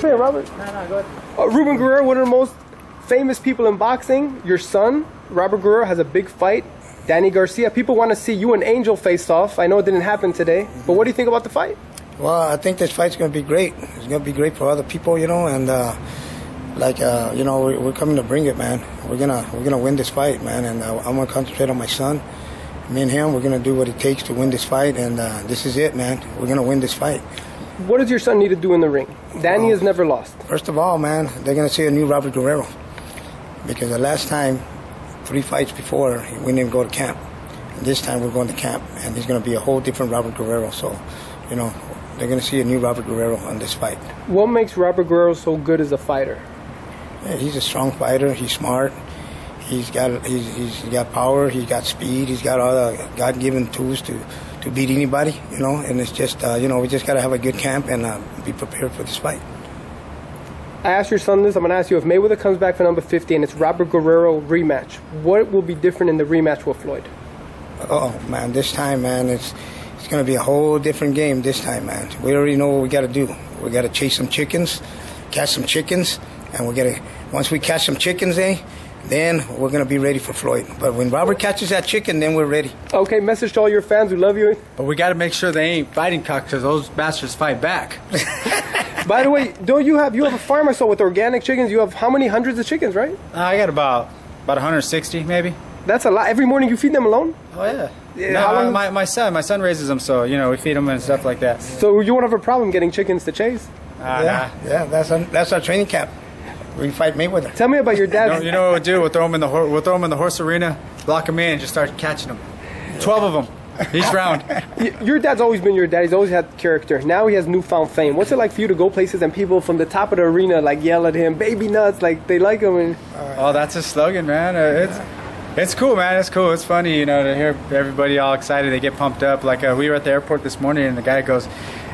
Hey, Robert. No, go ahead. Ruben Guerrero, one of the most famous people in boxing. Your son, Robert Guerrero, has a big fight. Danny Garcia. People want to see you and Angel face off. I know it didn't happen today, but what do you think about the fight? Well, I think this fight's going to be great. It's going to be great for other people, you know, and you know, we're coming to bring it, man. We're gonna win this fight, man, and I'm gonna concentrate on my son. Me and him, we're gonna do what it takes to win this fight, and this is it, man. We're gonna win this fight. What does your son need to do in the ring? Danny has never lost. First of all, man, they're gonna see a new Robert Guerrero, because the last time, 3 fights before, we didn't go to camp. And this time we're going to camp, and he's gonna be a whole different Robert Guerrero. So, you know, they're gonna see a new Robert Guerrero on this fight. What makes Robert Guerrero so good as a fighter? Yeah, he's a strong fighter. He's smart. He's got power. He's got speed. He's got all the God-given tools to beat anybody, you know. And it's just, you know, we just got to have a good camp and be prepared for this fight. I asked your son this. I'm going to ask you, if Mayweather comes back for number 50 and it's Robert Guerrero rematch, what will be different in the rematch with Floyd? Oh, man, this time, man, it's going to be a whole different game this time, man. We already know what we got to do. We got to chase some chickens, catch some chickens. And we're gonna, once we catch some chickens, then we're gonna be ready for Floyd. But when Robert catches that chicken, then we're ready. Okay, message to all your fans. We love you. But we gotta make sure they ain't fighting cock, because those bastards fight back. By the way, don't you have a farm I saw with organic chickens? You have how many hundreds of chickens, right? I got about 160 maybe. That's a lot. Every morning you feed them alone? Oh yeah. No, my son raises them, so you know we feed them and stuff like that. So you won't have a problem getting chickens to chase? Yeah, that's our training camp. We fight Mayweather. Tell me about your dad. You know what we'll do? We'll throw him in the horse arena, lock him in, and just start catching them. 12 of them each round. Your dad's always been your dad. He's always had character. Now he has newfound fame. What's it like for you to go places and people from the top of the arena like yell at him, "Baby nuts," like they like him? And oh, that's his slogan, man. It's cool, man. It's cool. It's funny, you know, to hear everybody all excited. They get pumped up. Like we were at the airport this morning, and the guy goes,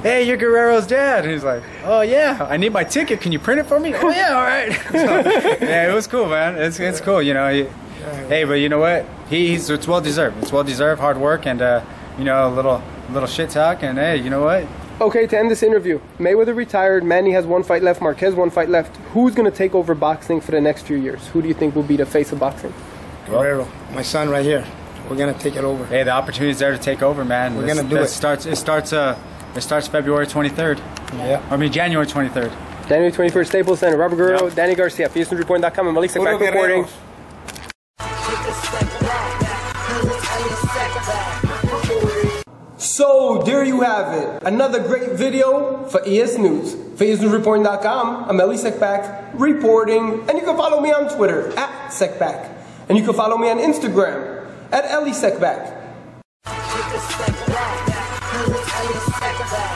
"Hey, you're Guerrero's dad." And he's like, "Oh, yeah, I need my ticket. Can you print it for me?" "Oh, yeah, all right." So, yeah, it was cool, man. It's cool, you know. Hey, but you know what? It's well-deserved. It's well-deserved, hard work, and, you know, a little shit talk. And, hey, you know what? Okay, to end this interview, Mayweather retired. Manny has 1 fight left. Marquez 1 fight left. Who's going to take over boxing for the next few years? Who do you think will be the face of boxing? Guerrero, my son right here. We're going to take it over. Hey, the opportunity's there to take over, man. We're going to do it. It starts February 23rd. Yeah. I mean, January 23rd. January 23rd, Staples Center. Robert Guerrero, yep. Danny Garcia, FeasnewsReporting.com, and Elie Seckbach reporting. So, there you have it. Another great video for ES News. FeasnewsReporting.com, I'm Elie Seckbach reporting. And you can follow me on Twitter, @Seckbach. And you can follow me on Instagram, @ElieSeckbach. Check this back.